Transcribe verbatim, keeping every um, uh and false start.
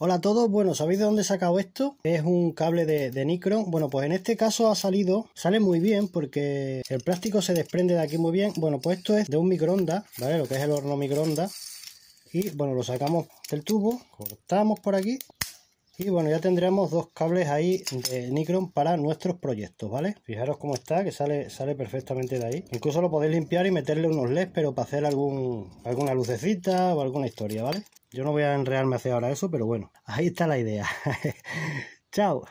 Hola a todos, bueno, ¿sabéis de dónde he sacado esto? Es un cable de, de Nicrom. Bueno, pues en este caso ha salido, sale muy bien porque el plástico se desprende de aquí muy bien. Bueno, pues esto es de un microondas, ¿vale? Lo que es el horno microondas. Y bueno, lo sacamos del tubo, cortamos por aquí. Y bueno, ya tendremos dos cables ahí de Nicrom para nuestros proyectos, ¿vale? Fijaros cómo está, que sale, sale perfectamente de ahí. Incluso lo podéis limpiar y meterle unos leds, pero para hacer algún, alguna lucecita o alguna historia, ¿vale? Yo no voy a enredarme hacia ahora eso, pero bueno, ahí está la idea. Chao.